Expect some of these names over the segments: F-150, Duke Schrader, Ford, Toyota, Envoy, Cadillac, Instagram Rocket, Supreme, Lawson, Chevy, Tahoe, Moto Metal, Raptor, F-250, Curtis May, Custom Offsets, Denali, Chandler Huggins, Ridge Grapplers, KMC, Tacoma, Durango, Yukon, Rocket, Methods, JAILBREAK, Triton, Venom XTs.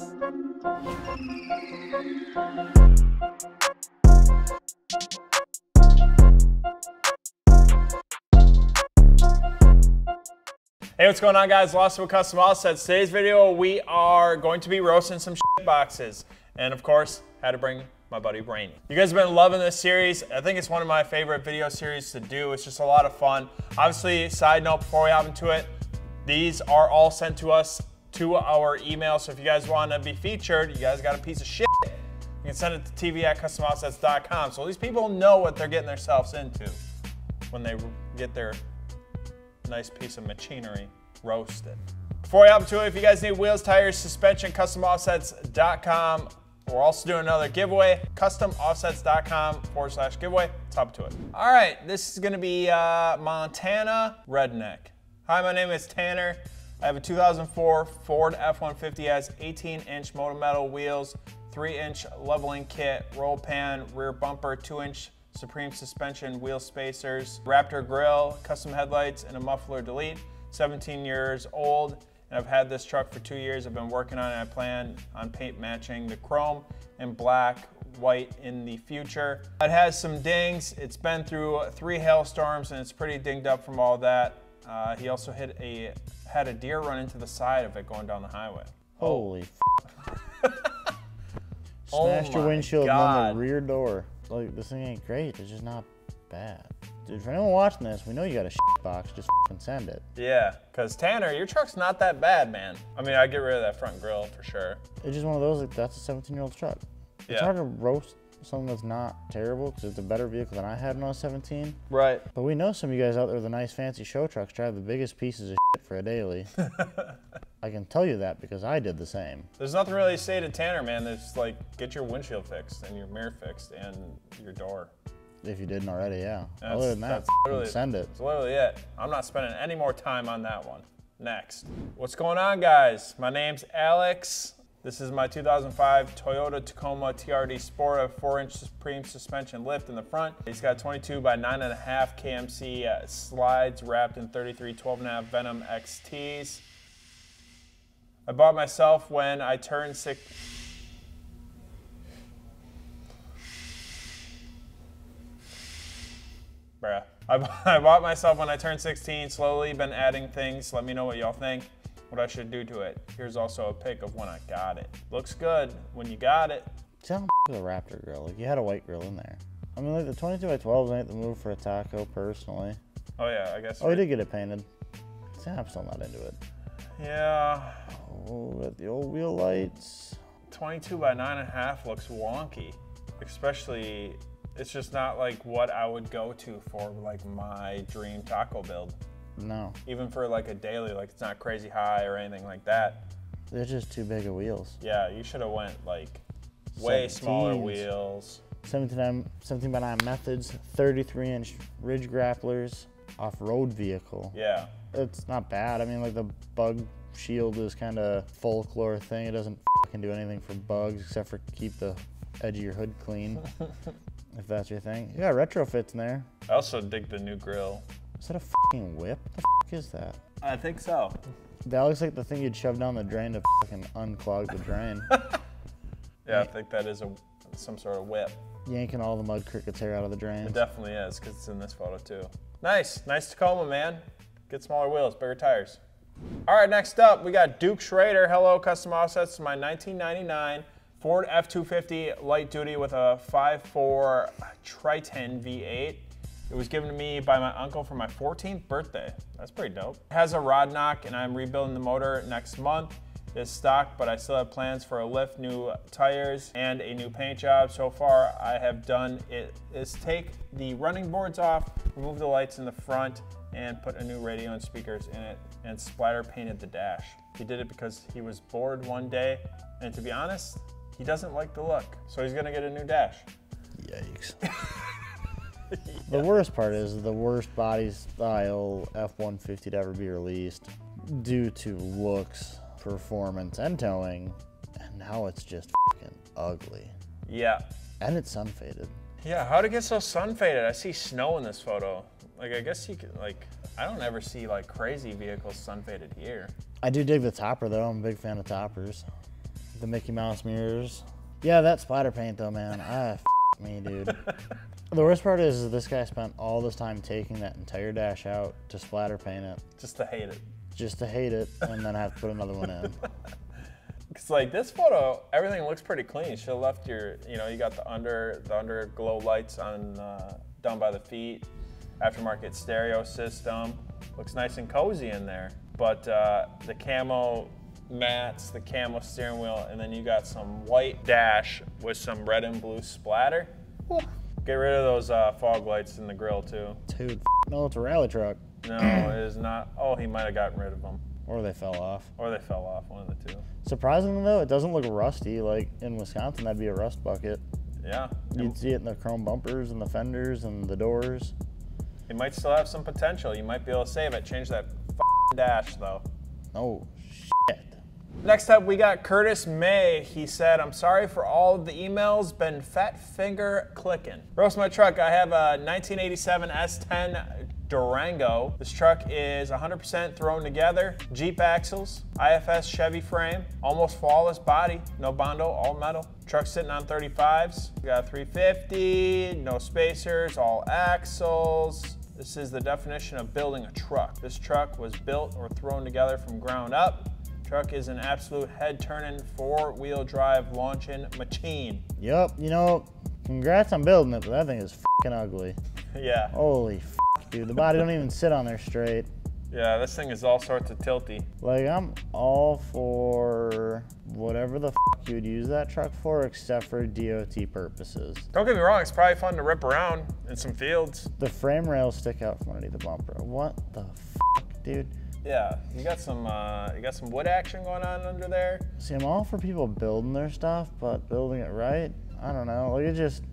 Hey, what's going on, guys? Lawson with Custom Offsets. Today's video, we are going to be roasting some shit boxes. And of course, had to bring my buddy Brainy. You guys have been loving this series. I think it's one of my favorite video series to do. It's just a lot of fun. Obviously, side note before we hop into it, these are all sent to us to our email. So if you guys want to be featured, you guys got a piece of shit, you can send it to tv@customoffsets.com. So these people know what they're getting themselves into when they get their nice piece of machinery roasted. Before we hop to it, if you guys need wheels, tires, suspension, customoffsets.com. We're also doing another giveaway, customoffsets.com/giveaway. Let's hop to it. All right, this is gonna be Montana Redneck. Hi, my name is Tanner. I have a 2004 Ford F-150, has 18-inch Moto Metal wheels, 3-inch leveling kit, roll pan, rear bumper, 2-inch Supreme suspension, wheel spacers, Raptor grill, custom headlights, and a muffler delete. 17 years old, and I've had this truck for 2 years. I've been working on it. I plan on paint matching the chrome and black, white in the future. It has some dings. It's been through 3 hailstorms, and it's pretty dinged up from all that. He also had a deer run into the side of it going down the highway. Holy f***. Smashed your windshield on the rear door. Like, this thing ain't great, it's just not bad. Dude, for anyone watching this, we know you got a shit box, just f***ing send it. Yeah, because Tanner, your truck's not that bad, man. I mean, I'd get rid of that front grill for sure. It's just one of those, like, that's a 17-year-old truck. Yeah. It's hard to roast something that's not terrible, because it's a better vehicle than I had when I was 17. Right. But we know some of you guys out there with the nice, fancy show trucks drive the biggest pieces of shit for a daily. I can tell you that because I did the same. There's nothing really to say to Tanner, man. It's like, get your windshield fixed and your mirror fixed and your door. If you didn't already, yeah. That's, other than that, send it. That's literally it. I'm not spending any more time on that one. Next. What's going on, guys? My name's Alex. This is my 2005 Toyota Tacoma TRD Sport, a 4-inch Supreme suspension lift in the front. It's got 22x9.5 KMC slides wrapped in 33 12.5 Venom XTs. I bought myself when I turned 6. Bruh. I bought myself when I turned 16, slowly been adding things. Let me know what y'all think, what I should do to it. Here's also a pic of when I got it. Looks good when you got it. Sound the Raptor grill, like you had a white grill in there. I mean, like the 22x12s ain't the move for a taco personally. Oh yeah, I guess. Oh, you did get it painted. See, I'm still not into it. Yeah. Oh, but the old wheel lights. 22x9.5 looks wonky, especially, it's just not like what I would go to for like my dream taco build. No. Even for like a daily, like it's not crazy high or anything like that. They're just too big of wheels. Yeah, you should have went like way 17s. Smaller wheels. 17 by 9 Methods, 33-inch Ridge Grapplers, off-road vehicle. Yeah. It's not bad. I mean, like the bug shield is kind of folklore thing. It doesn't fucking do anything for bugs except for keep the edge of your hood clean, if that's your thing. Yeah, retrofits in there. I also dig the new grill. Is that a fucking whip? What the fuck is that? I think so. That looks like the thing you'd shove down the drain to fucking unclog the drain. Yeah, I think that is some sort of whip. Yanking all the mud cricket's hair out of the drain. It definitely is, because it's in this photo too. Nice, nice Tacoma, man. Get smaller wheels, bigger tires. All right, next up, we got Duke Schrader. Hello, Custom Offsets. My 1999 Ford F-250 light duty with a 5.4 Triton V8. It was given to me by my uncle for my 14th birthday. That's pretty dope. It has a rod knock, and I'm rebuilding the motor next month. It's stock, but I still have plans for a lift, new tires, and a new paint job. So far, I have done it is take the running boards off, remove the lights in the front, and put a new radio and speakers in it, and splatter painted the dash. He did it because he was bored one day, and to be honest, he doesn't like the look, so he's gonna get a new dash. Yikes. Yeah. The worst part is the worst body style F-150 to ever be released due to looks, performance, and towing, and now it's just fucking ugly. Yeah. And it's sun-faded. Yeah, how'd it get so sun-faded? I see snow in this photo. Like, I guess you could, like, I don't ever see, like, crazy vehicles sun-faded here. I do dig the topper, though. I'm a big fan of toppers. the Mickey Mouse mirrors. Yeah, that spider paint though, man, me, dude. The worst part is this guy spent all this time taking that entire dash out to splatter paint it. Just to hate it. Just to hate it, and then have to put another one in. Cause like this photo, everything looks pretty clean. She left your, you know, you got the underglow lights on, down by the feet. Aftermarket stereo system. Looks nice and cozy in there. But the camo mats, the camo steering wheel, and then you got some white dash with some red and blue splatter. Ooh. Get rid of those fog lights in the grill too. Dude, no, it's a rally truck. No, it is not. Oh, he might have gotten rid of them. Or they fell off. Or they fell off, one of the two. Surprisingly though, it doesn't look rusty. Like in Wisconsin, that'd be a rust bucket. Yeah. You'd see it in the chrome bumpers and the fenders and the doors. It might still have some potential. You might be able to save it. Change that dash though. Oh, shit. Next up, we got Curtis May. He said, I'm sorry for all of the emails, been fat finger clicking. Roast my truck, I have a 1987 S10 Durango. This truck is 100% thrown together, Jeep axles, IFS Chevy frame, almost flawless body, no bondo, all metal. Truck sitting on 35s, we got a 350, no spacers, all axles. This is the definition of building a truck. This truck was built or thrown together from ground up. Truck is an absolute head-turning four-wheel drive launching machine. Yep, you know, congrats on building it, but that thing is f***ing ugly. Yeah. Holy f***, dude, the body don't even sit on there straight. Yeah, this thing is all sorts of tilty. Like, I'm all for whatever the f*** you'd use that truck for, except for DOT purposes. Don't get me wrong, it's probably fun to rip around in some fields. The frame rails stick out from underneath the bumper. What the f***, dude? Yeah, you got some wood action going on under there. See, I'm all for people building their stuff, but building it right, I don't know. Like it just,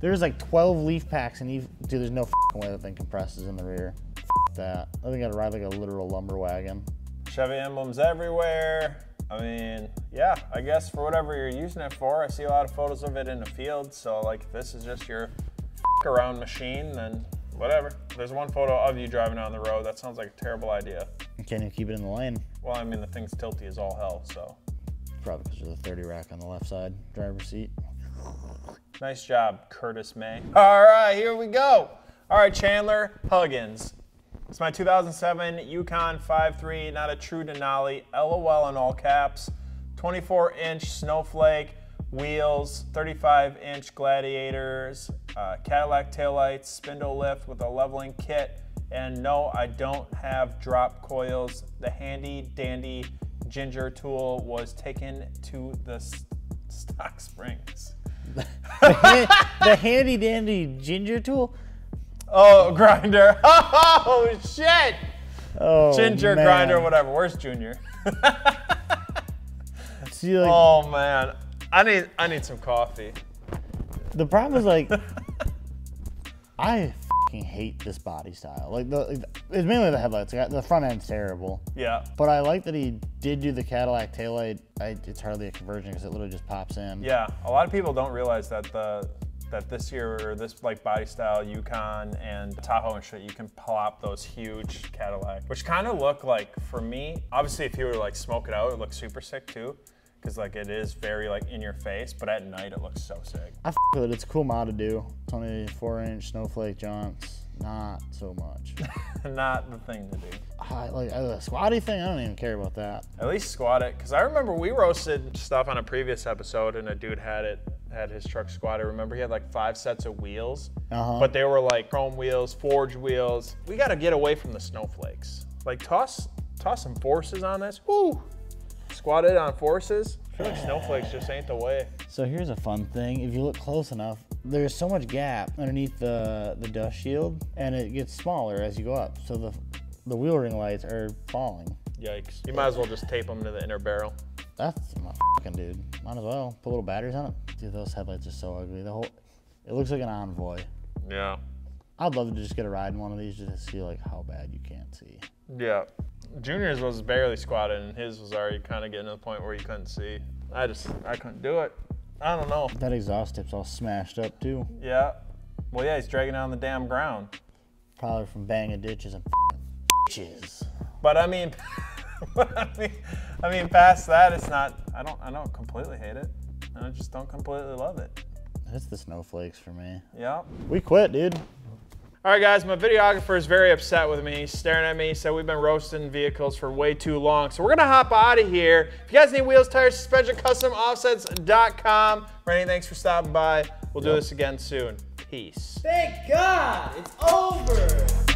there's like 12 leaf packs, and dude, there's no f***ing way that thing compresses in the rear. F*** that. I think I'd ride like a literal lumber wagon. Chevy emblems everywhere. I mean, yeah, I guess for whatever you're using it for. I see a lot of photos of it in the field, so like if this is just your f***-around machine, then whatever. There's one photo of you driving down the road. That sounds like a terrible idea. Can you keep it in the lane? Well, I mean, the thing's tilty as all hell, so. Probably because of the 30 rack on the left side, driver's seat. Nice job, Curtis May. All right, here we go. All right, Chandler Huggins. It's my 2007 Yukon 5.3, not a true Denali, LOL in all caps, 24-inch snowflake, wheels, 35-inch gladiators, Cadillac taillights, spindle lift with a leveling kit, and no, I don't have drop coils. The handy dandy ginger tool was taken to the stock springs. The handy dandy ginger tool? Oh, grinder. Oh, shit. Oh, ginger, man. Grinder, whatever. Where's Junior? See, like, oh, man. I need some coffee. The problem is like, I fucking hate this body style. Like, it's mainly the headlights. The front end's terrible. Yeah. But I like that he did do the Cadillac taillight. It's hardly a conversion because it literally just pops in. Yeah, a lot of people don't realize that this year, or this like body style Yukon and Tahoe and shit, you can plop those huge Cadillac, which kind of look like, for me, obviously if you were to like smoke it out, it looks super sick too. Cause like it is very like in your face, but at night it looks so sick. I f with it, it's a cool mod to do. 24-inch snowflake jaunts, not so much. Not the thing to do. The squatty thing, I don't even care about that. At least squat it, cause I remember we roasted stuff on a previous episode and a dude had his truck squatted. Remember he had like 5 sets of wheels, but they were like chrome wheels, forged wheels. We gotta get away from the snowflakes. Like toss some forces on this, woo! Squatted on forces. I feel like snowflakes just ain't the way. So here's a fun thing. If you look close enough, there's so much gap underneath the dust shield, and it gets smaller as you go up. So the wheel ring lights are falling. Yikes. You might as well just tape them to the inner barrel. That's my fucking dude. Might as well put little batteries on it. Dude, those headlights are so ugly. It looks like an Envoy. Yeah. I'd love to just get a ride in one of these just to see like how bad you can't see. Yeah. Junior's was barely squatted, and his was already kind of getting to the point where you couldn't see. I couldn't do it. I don't know. That exhaust tip's all smashed up too. Yeah. Well, yeah, he's dragging on the damn ground. Probably from banging ditches and bitches. But I mean, I mean, past that, it's not. I don't completely hate it. I just don't completely love it. It's the snowflakes for me. Yeah. We quit, dude. All right, guys, my videographer is very upset with me. He's staring at me. He said we've been roasting vehicles for way too long. So we're gonna hop out of here. If you guys need wheels, tires, suspension, customoffsets.com. Randy, thanks for stopping by. We'll do this again soon. Peace. Thank God, it's over.